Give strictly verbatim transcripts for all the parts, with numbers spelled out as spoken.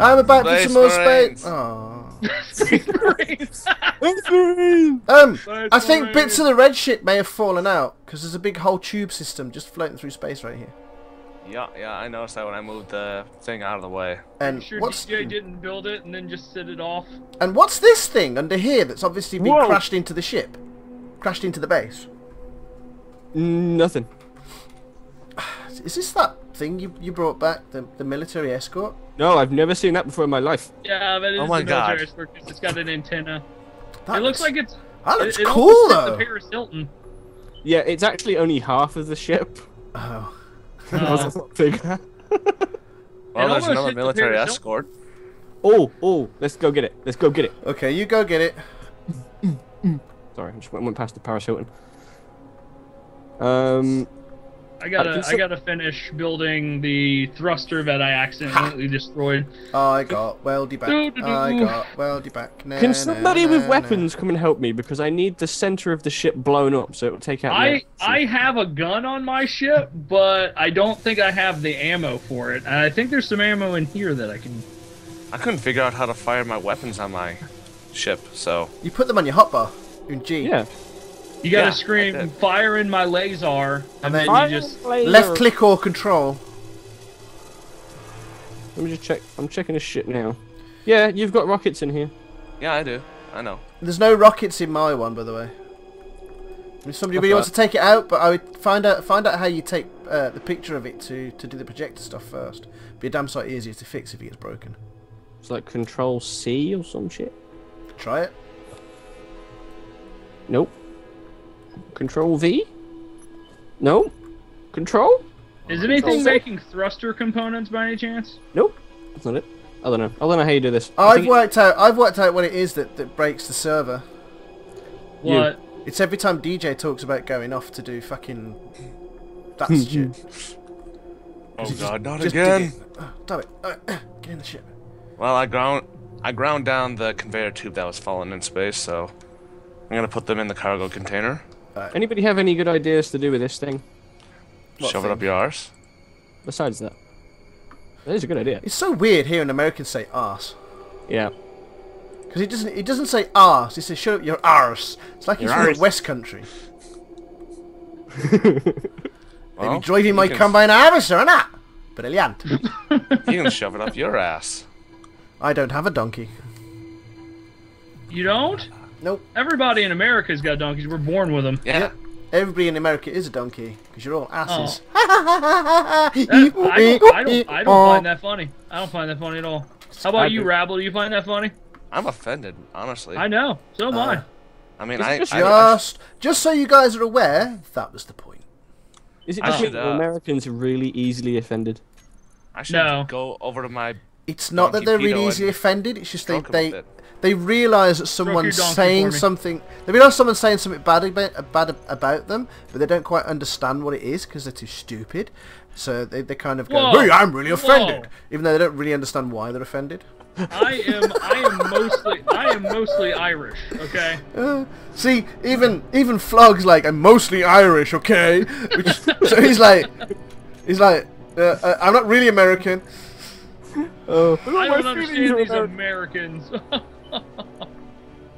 I'm about Space to some more Marines. Space. Oh. um, Space I think Marines. Bits of the red ship may have fallen out because there's a big whole tube system just floating through space right here. Yeah, yeah, I noticed that when I moved the thing out of the way. And sure what's D J didn't build it and then just set it off. And what's this thing under here that's obviously been Whoa. crashed into the ship, crashed into the base? Nothing. Is this that thing you you brought back, the the military escort? No, I've never seen that before in my life. Yeah, that is oh my the God. military escort. It's got an antenna. That it looks, looks like it's. That looks it, cool it though. The Paris Hilton. Yeah, it's actually only half of the ship. Oh. Uh, well, there's another military escort. Oh, oh, let's go get it. Let's go get it. Okay, you go get it. Sorry, I just went, went past the Paris Hilton. Um, I gotta, I, I gotta finish building the thruster that I accidentally ha. destroyed. I got weldy back. Do, do, do. I got weldy back. Nah, Can somebody nah, with nah, weapons nah. come and help me because I need the center of the ship blown up so it'll take out. I, I have a gun on my ship, but I don't think I have the ammo for it. And I think there's some ammo in here that I can. I couldn't figure out how to fire my weapons on my ship, so. You put them on your hotbar. In G. Yeah. You gotta yeah, scream, fire in my laser, and, and then, then you just... Laser. Left click or control. Let me just check. I'm checking this shit now. Yeah, you've got rockets in here. Yeah, I do. I know. There's no rockets in my one, by the way. If somebody really wants to take it out, but I would find out find out how you take uh, the picture of it to, to do the projector stuff first. It'd be a damn sight easier to fix if it gets broken. It's like control C or some shit? Try it. Nope. Control V? No? Control? Is anything making thruster components by any chance? Nope. That's not it. I don't know. I don't know how you do this. I've worked out I've worked out what it is that, that breaks the server. What? You. It's every time D J talks about going off to do fucking that shit. Oh god, just, not just again. Oh, damn it. Uh, get in the ship. Well I ground I ground down the conveyor tube that was falling in space, so I'm gonna put them in the cargo container. Right. Anybody have any good ideas to do with this thing? What Shove thing? it up your arse. Besides that, that is a good idea. It's so weird hearing Americans say arse. Yeah. Because it doesn't. It doesn't say arse. It says shove up your arse. It's like he's from the West Country. Well, they be driving my combine harvester, or not? Brilliant. You can shove it up your ass. I don't have a donkey. You don't? Nope. Everybody in America's got donkeys. We're born with them. Yeah. yeah. Everybody in America is a donkey because you're all asses. Oh. that, I don't, I don't, I don't oh. find that funny. I don't find that funny at all. How about I you, do. Rabble? Do you find that funny? I'm offended, honestly. I know. So am uh, I. I mean, I just, I, just I, just so you guys are aware, that was the point. Is it just that uh, Americans are really easily offended? I should no. go over to my. It's not that they're really easily offended. It's just they they. They realise that someone's saying something. They realise someone's saying something bad about, bad about them, but they don't quite understand what it is because they're too stupid. So they they kind of go, Whoa. "Hey, I'm really offended," Whoa. even though they don't really understand why they're offended. I am. I am mostly. I am mostly Irish. Okay. Uh, see, even even Flog's like, "I'm mostly Irish." Okay. Which, so he's like, he's like, uh, uh, "I'm not really American." Uh, I don't understand these Americans.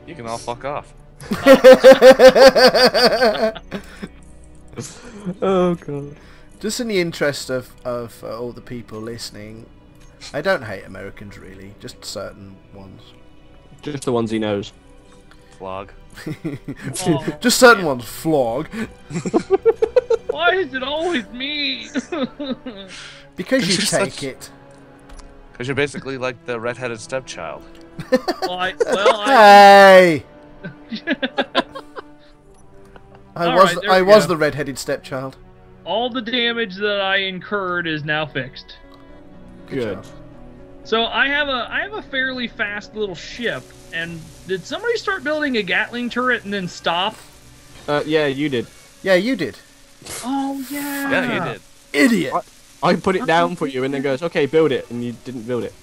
You can all fuck off. Oh god. Just in the interest of, of uh, all the people listening, I don't hate Americans really, just certain ones. Just the ones he knows. Flog. oh, just certain yeah. ones. Flog. Why is it always me? Because you take such... it. Because you're basically like the redheaded stepchild. well, I, well, I... Hey! I was right, I was go. the redheaded stepchild. All the damage that I incurred is now fixed. Good. Good. So I have a I have a fairly fast little ship, and did somebody start building a Gatling turret and then stop? Uh, yeah, you did. Yeah, you did. Oh yeah. Yeah, you did. Idiot. I, I put it down for you, and then goes, okay, build it, and you didn't build it.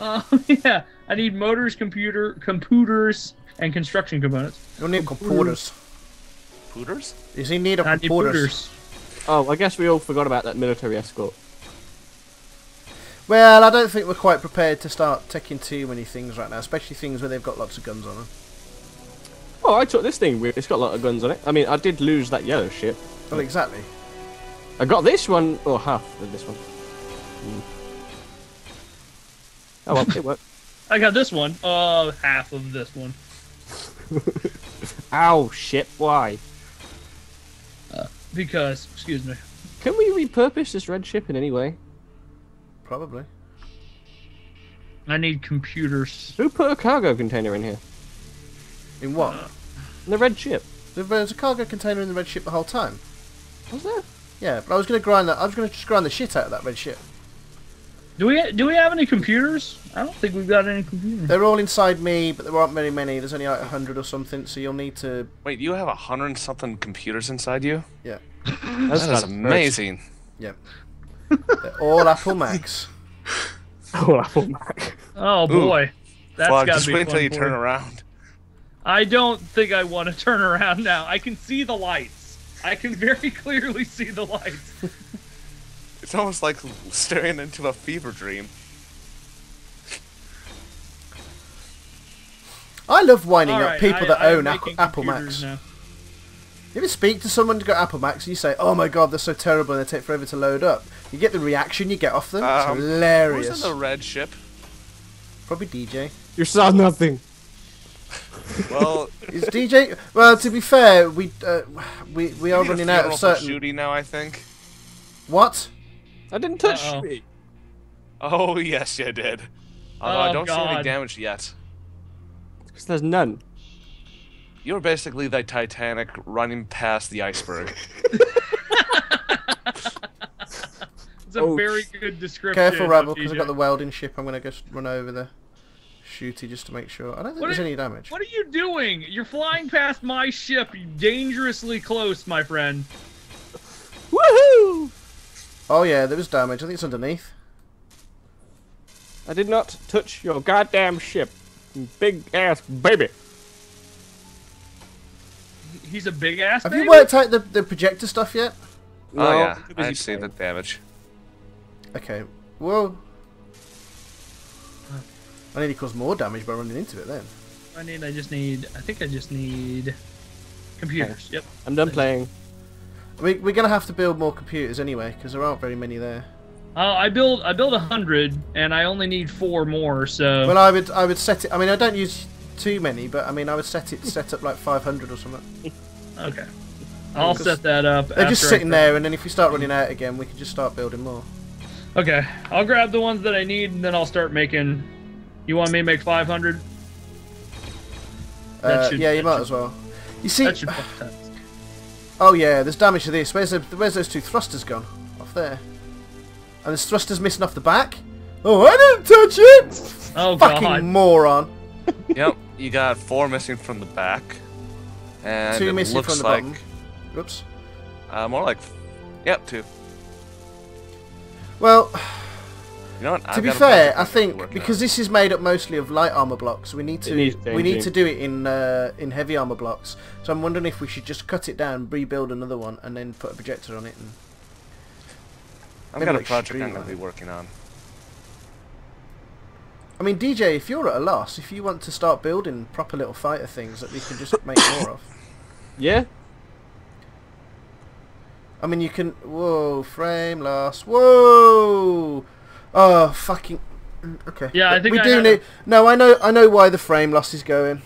Oh uh, yeah. I need motors, computer, computers, and construction components. You don't need computers. Computers? Does he need a computers? Oh, I guess we all forgot about that military escort. Well, I don't think we're quite prepared to start taking too many things right now, especially things where they've got lots of guns on them. Oh, I took this thing. It's got a lot of guns on it. I mean, I did lose that yellow shit. Well, exactly. I got this one, or half of this one. Mm. Oh, well, it worked. I got this one. Uh, half of this one. Ow, shit, why? Uh, because, excuse me. Can we repurpose this red ship in any way? Probably. I need computers. Who put a cargo container in here? In what? Uh, in the red ship. There was a cargo container in the red ship the whole time. Was there? Yeah, but I was gonna grind that. I was gonna just grind the shit out of that red ship. Do we do we have any computers? I don't think we've got any computers. They're all inside me, but there aren't very many. There's only like a hundred or something, so you'll need to. Wait, you have a hundred and something computers inside you? Yeah. That's that is amazing. Yep. Yeah. They're all Apple Macs. All Apple Mac. Oh boy. Ooh. That's well, gotta just be wait until you boy. turn around. I don't think I want to turn around now. I can see the lights. I can very clearly see the lights. It's almost like staring into a fever dream. I love winding right, up people I, that I own Apple, Apple Macs. Now. You ever speak to someone who's got Apple Macs and you say, oh my god, they're so terrible and they take forever to load up. You get the reaction you get off them. Um, it's hilarious. Who's in the red ship? Probably D J. You saw nothing. Well, is D J? Well, to be fair, we uh, we we are running out of certain. Shooty now, I think. What? I didn't touch uh -oh. me. Oh yes, you did. Although oh, I don't God. see any damage yet. Because there's none. You're basically the Titanic running past the iceberg. It's a oh, very good description. Careful, Rabble, because I've got the welding ship. I'm gonna just run over there. Shooty just to make sure. I don't think what there's are, any damage. What are you doing? You're flying past my ship. You're dangerously close, my friend. Woohoo! Oh yeah, there was damage. I think it's underneath. I did not touch your goddamn ship. Big ass baby. He's a big ass Have baby? Have you worked out the, the projector stuff yet? No, oh yeah, I've seen the damage. Okay, whoa. I need to cause more damage by running into it then. I need, I just need, I think I just need computers. Yep. I'm done playing. We, we're going to have to build more computers anyway, because there aren't very many there. Uh, I build, I build a hundred, and I only need four more, so... Well, I would, I would set it, I mean, I don't use too many, but I mean, I would set it, set up like five hundred or something. Okay. I'll set that up. They're just sitting there, and then if we start running out again, we can just start building more. Okay. I'll grab the ones that I need, and then I'll start making... You want me to make five hundred? Uh, should, yeah, you might should, as well. You see... That should oh yeah, there's damage to this. Where's the, where's those two thrusters gone? Off there. And there's thrusters missing off the back? Oh, I didn't touch it! Oh, fucking God. moron. Yep, you got four missing from the back. And two missing looks from the like, bottom. Oops. Uh, more like... Yep, two. Well... You know what, to be fair, I think because out. this is made up mostly of light armor blocks, we need to we need to do it in uh, in heavy armor blocks. So I'm wondering if we should just cut it down, rebuild another one, and then put a projector on it. And I've got a project I'm going to be working on. I mean, D J, if you're at a loss, if you want to start building proper little fighter things that we can just make more of, yeah. I mean, you can. Whoa, frame loss. Whoa. Oh fucking okay. Yeah, I think we I do need. No, I know, I know why the frame loss is going.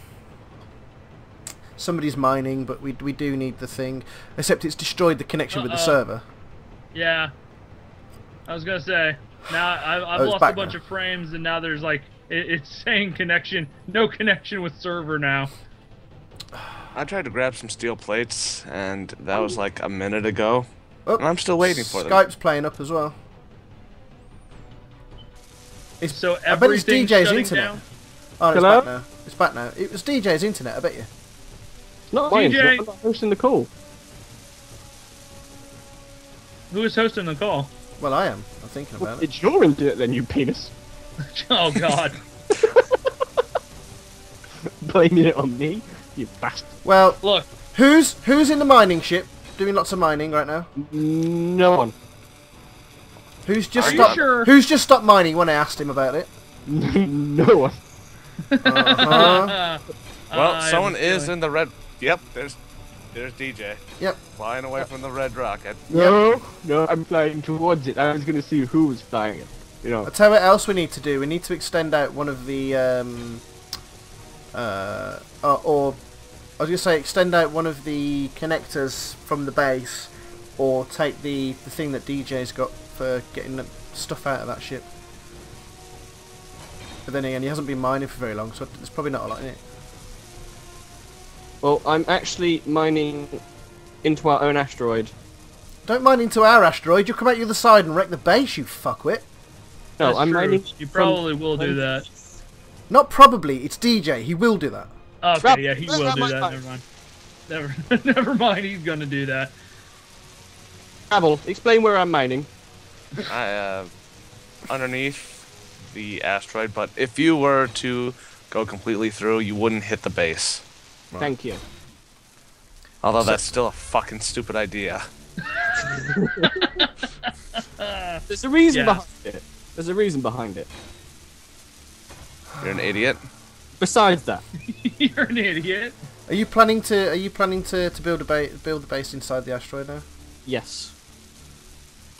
Somebody's mining, but we we do need the thing. Except it's destroyed the connection uh, with the uh, server. Yeah, I was gonna say. Now I've, I've oh, lost a bunch now. of frames, and now there's like it, it's saying connection, no connection with server now. I tried to grab some steel plates, and that oh. was like a minute ago. Oh, and I'm still waiting for Skype's them. Skype's playing up as well. It's, so I bet it's D J's internet. Down? Oh, no, it's Hello? back now. It's back now. It was D J's internet, I bet you. It's not my internet. I'm not hosting the call. Who is hosting the call? Well, I am. I'm thinking about well, it. It's your internet then, you penis. Oh, God. Blaming it on me, you bastard. Well, look. Who's, who's in the mining ship doing lots of mining right now? No one. Who's just stopped, sure? Who's just stopped mining when I asked him about it? No one. Uh-huh. Well, uh, someone is in the red. Yep, there's, there's D J. Yep. Flying away yep. from the red rocket. No, yep. no, I'm flying towards it. I was gonna see who was flying it. You know. I'll tell you what else we need to do. We need to extend out one of the, um, uh, or, or I was gonna say extend out one of the connectors from the base, or take the the thing that D J's got for getting the stuff out of that ship. But then again, he hasn't been mining for very long, so there's probably not a lot in it. Well, I'm actually mining into our own asteroid. Don't mine into our asteroid. You'll come out the other side and wreck the base, you fuckwit. No, That's I'm true. mining. You probably will do that. Not probably. It's D J. He will do that. Okay, yeah, he will do that. Never mind. Never, never mind. He's gonna do that. Rabble, explain where I'm mining. I uh, underneath the asteroid, but if you were to go completely through, you wouldn't hit the base. Right. Thank you. Although so, that's still a fucking stupid idea. There's a reason yeah. behind it. There's a reason behind it. You're an idiot. Besides that, you're an idiot. Are you planning to? Are you planning to to build a ba build a base inside the asteroid now? Yes.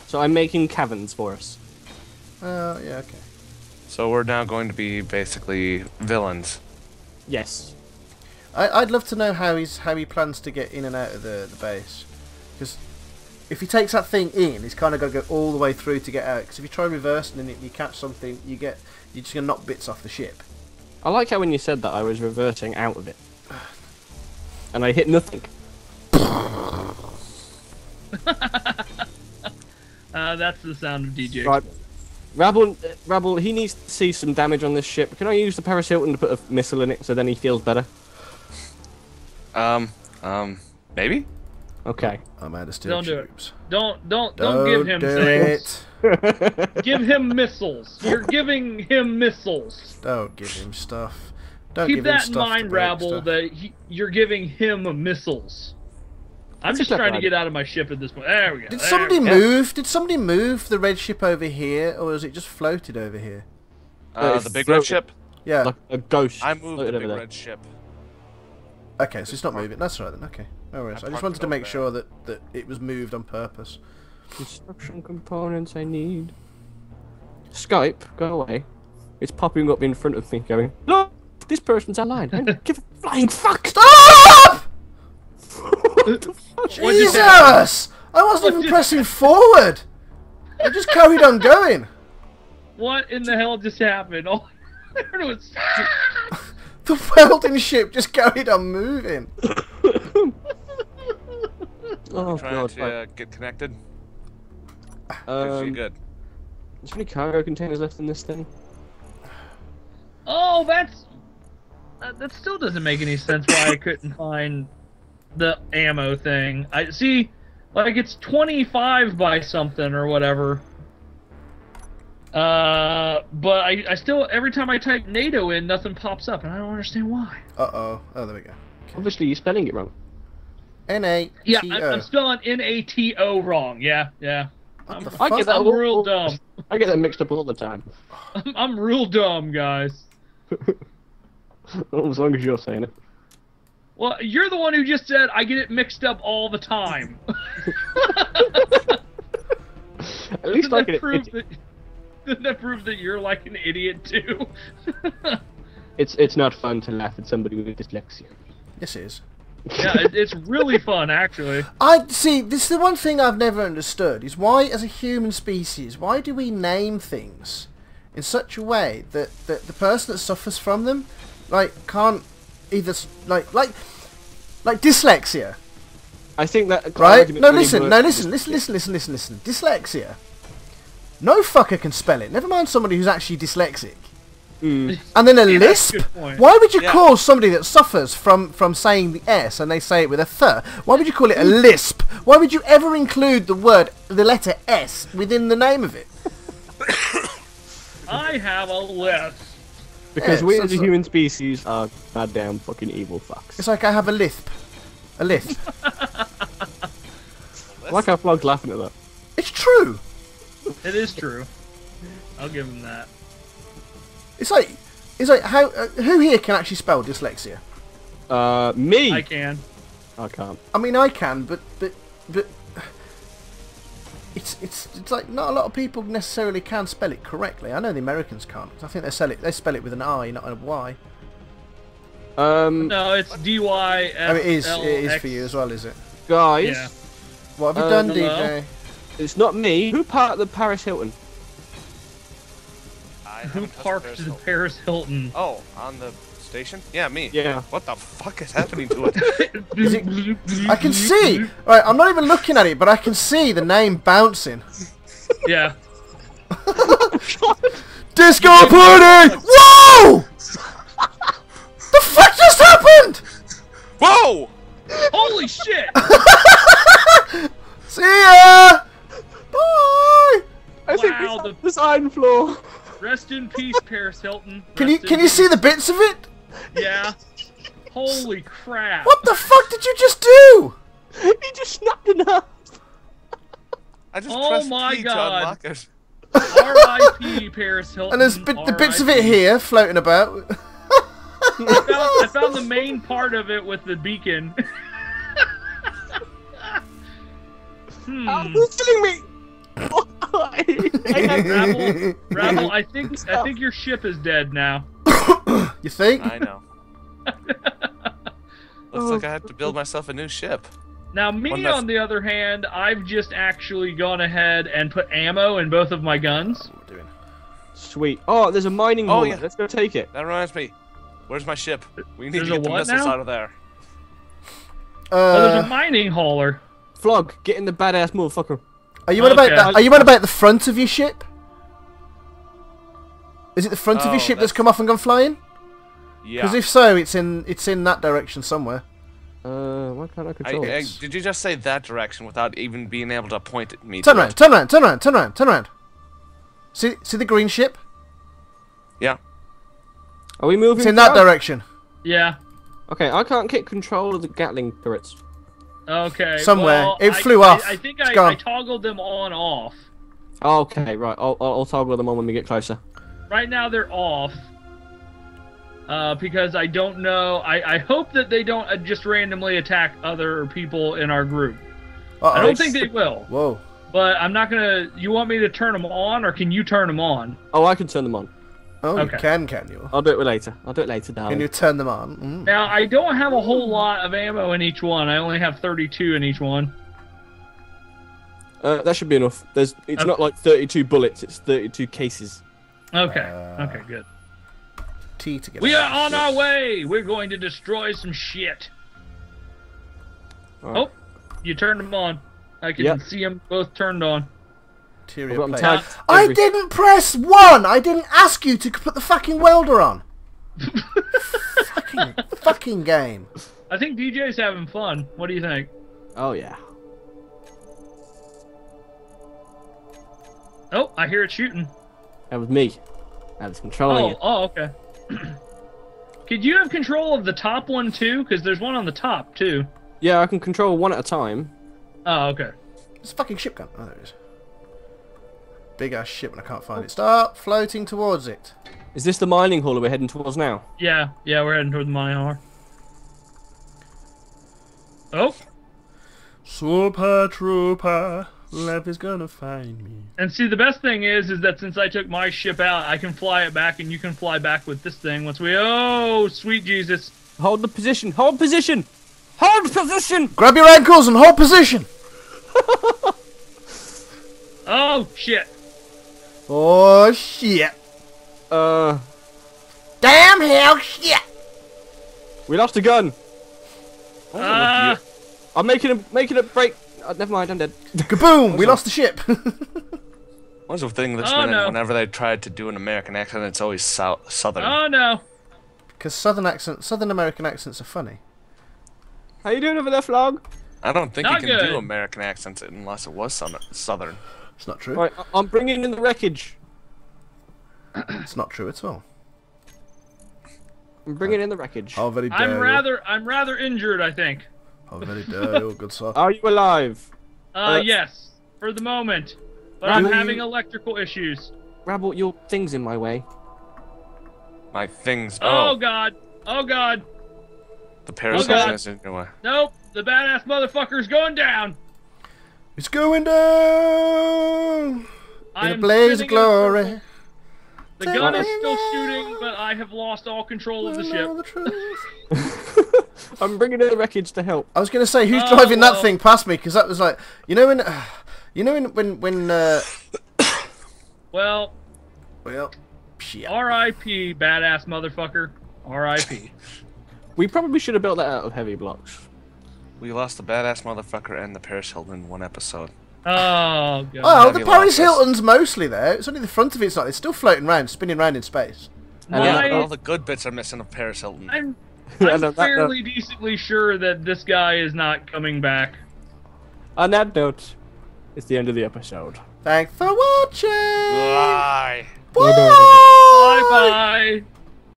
So I'm making caverns for us. Uh, yeah, okay. So we're now going to be basically villains. Yes. I, I'd love to know how he's how he plans to get in and out of the, the base, because if he takes that thing in, he's kind of got to go all the way through to get out. Because if you try reversing and you catch something, you get you're just gonna knock bits off the ship. I like how when you said that, I was reverting out of it, and I hit nothing. uh, that's the sound of D J. Right. Rabble, Rabble, he needs to see some damage on this ship. Can I use the Paris Hilton to put a missile in it so then he feels better? Um, um, maybe? Okay. I'm out of steel tubes. Don't do it. Don't, don't, don't, don't give him do things. It. Give him missiles. You're giving him missiles. Don't give him stuff. Don't Keep give that him stuff in mind, Rabble, stuff. that he, you're giving him missiles. I'm That's just trying idea. to get out of my ship at this point. There we go. Did there somebody go. move? Did somebody move the red ship over here, or is it just floated over here? Uh, the big floated. red ship? Yeah. Like a ghost. I moved the big red there. ship. Okay, so it's not moving. That's right then, okay. No worries. I, I just wanted to make sure that, that it was moved on purpose. Construction components I need. Skype, go away. It's popping up in front of me going, look, this person's online. I don't give a flying fuck. Stop! What the fuck? Jesus! I wasn't even pressing forward! I just carried on going! What in the hell just happened? All I heard was... The welding ship just carried on moving! Oh, trying God, to uh, get connected? Um, good. There's any cargo containers left in this thing? Oh, that's... Uh, that still doesn't make any sense why I couldn't find... the ammo thing. I see, like it's twenty-five by something or whatever. Uh, but I, I still every time I type NATO in, nothing pops up, and I don't understand why. Uh oh. Oh, there we go. Okay. Obviously, you're spelling it wrong. N A T O. Yeah, I, I'm spelling N A T O wrong. Yeah, yeah. I'm, I get that I'm all, real dumb. I get that mixed up all the time. I'm, I'm real dumb, guys. Well, as long as you're saying it. Well, you're the one who just said I get it mixed up all the time. At least I get it. Doesn't that prove that you're like an idiot too? it's it's not fun to laugh at somebody with dyslexia. Yes, it is. Yeah, it, it's really fun actually. I see. This is the one thing I've never understood: is why, as a human species, why do we name things in such a way that that the person that suffers from them, like, can't. Either like like like dyslexia. I think that right. No, listen, no, listen, listen, listen, listen, listen, listen. Dyslexia. No fucker can spell it. Never mind somebody who's actually dyslexic. Mm. And then a yeah, lisp. A Why would you yeah. call somebody that suffers from from saying the S and they say it with a th? Why would you call it a lisp? Why would you ever include the word, the letter S, within the name of it? I have a lisp. Because yeah, we as a human species are goddamn fucking evil fucks. It's like I have a lisp. A lisp. I like how Flog's laughing at that. It's true! It is true. I'll give him that. It's like, it's like how uh, who here can actually spell dyslexia? Uh, me. I can. I can't. I mean, I can, but but but it's it's it's like not a lot of people necessarily can spell it correctly. I know the Americans can't. I think they spell it they spell it with an I, not a Y. Um. No, it's D Y F L X. Oh, it is. It is for you as well, is it? Guys. Yeah. What have you um, done, hello? D J? It's not me. Who parked the Paris Hilton? I Who parked the Paris, the Paris Hilton? Oh, on the station? Yeah, me. Yeah. What the fuck is happening to it? Is it? I can see. All right, I'm not even looking at it, but I can see the name bouncing. Yeah. Disco party! Whoa! The fuck just happened? Whoa! Holy shit! See ya! Bye! I think wow, the this iron floor. Rest in peace, Paris Hilton. Rest can you can you peace. see the bits of it? Yeah. Holy crap! What the fuck did you just do? He just snapped it up. I just oh pressed my P god! R I P Paris Hilton. And there's bit, the bits of it here floating about. I, found, I found the main part of it with the beacon. Hmm. Oh, who's killing me? Oh, I, I Rabble, Rabble, I think I think your ship is dead now. You think? I know. Looks like I have to build myself a new ship. Now me, on the other hand, I've just actually gone ahead and put ammo in both of my guns. Oh, we're doing sweet. Oh, there's a mining hole. Oh, yeah. Let's go take it. That reminds me. Where's my ship? We need there's to get the missiles now? out of there. Uh, oh, there's a mining hauler. Flog, get in the badass motherfucker. Are you on okay. about that? Are you on about the front of your ship? Is it the front oh, of your ship that's... that's come off and gone flying? Yeah. Because if so, it's in it's in that direction somewhere. Uh, why can't I control I, I, it? Did you just say that direction without even being able to point at me? Turn around! Turn around! Turn around! Turn around! Turn around! See see the green ship? Yeah. Are we moving? It's in that out? direction. Yeah. Okay, I can't get control of the Gatling turrets. Okay. Somewhere. Well, it flew I, off. I, I think I, I toggled them on off. Okay, right. I'll, I'll toggle them on when we get closer. Right now they're off. Uh, because I don't know. I, I hope that they don't just randomly attack other people in our group. Uh-oh. I don't think they will. Whoa. But I'm not going to... You want me to turn them on or can you turn them on? Oh, I can turn them on. Oh, okay. You can, can you? I'll do it later. I'll do it later, darling. Can you turn them on? Mm. Now, I don't have a whole lot of ammo in each one. I only have thirty-two in each one. Uh, that should be enough. There's. It's okay. not like thirty-two bullets. It's thirty-two cases. Okay. Uh, okay, good. Tea to get we are on shit. our way! We're going to destroy some shit. Right. Oh, you turned them on. I can yep. see them both turned on. Uh, I didn't press one! I didn't ask you to put the fucking welder on! fucking, fucking game. I think D J's having fun. What do you think? Oh, yeah. Oh, I hear it shooting. That was me. I was controlling oh, it. Oh, okay. Could you have control of the top one, too? Because there's one on the top, too. Yeah, I can control one at a time. Oh, okay. It's a fucking ship gun. Oh, there it is. Big ass ship and I can't find it. Start floating towards it. Is this the mining hauler we're heading towards now? Yeah, yeah, we're heading towards the mining hauler. Oh. Super Trooper, Lev is gonna find me. And see, the best thing is, is that since I took my ship out, I can fly it back, and you can fly back with this thing once we. Oh, sweet Jesus! Hold the position. Hold position. Hold position. Grab your ankles and hold position. Oh shit. Oh shit. Uh. Damn hell shit. We lost a gun. Oh, uh, I'm making a making a break. Oh, never mind, I'm dead. Kaboom! What's we up? lost the ship. What's the thing that's oh, no. whenever they tried to do an American accent, it's always south southern. Oh no. Because southern accent, southern American accents are funny. How you doing over there, Flog? I don't think not you can good. do American accents unless it was southern. It's not true. Right, I'm bringing in the wreckage. It's not true at all. I'm bringing uh, in the wreckage. Oh, very I'm rather, I'm rather injured, I think. Oh, very dirty. Good stuff. Are you alive? Uh, uh, yes, for the moment. But I'm having electrical issues. Rabble, your thing's in my way. My thing's... Oh, oh God. Oh, God. The parasite is in your way. Nope. The badass motherfucker's going down. It's going down. In a blaze of glory. The gun is still shooting, but I have lost all control of the ship. I'm bringing in the wreckage to help. I was going to say, who's oh, driving well. that thing past me? Because that was like, you know when, uh, you know when, when, when uh... well, well, shit. R I P badass motherfucker. R I P We probably should have built that out of heavy blocks. We lost the badass motherfucker and the Paris Hilton in one episode. Oh, God. Oh, the Paris Hilton's mostly there. It's only the front of it's not. It's still floating around, spinning around in space. And My... all the good bits are missing of Paris Hilton. I'm, I'm fairly decently sure that this guy is not coming back. On that note, it's the end of the episode. Thanks for watching! Blah.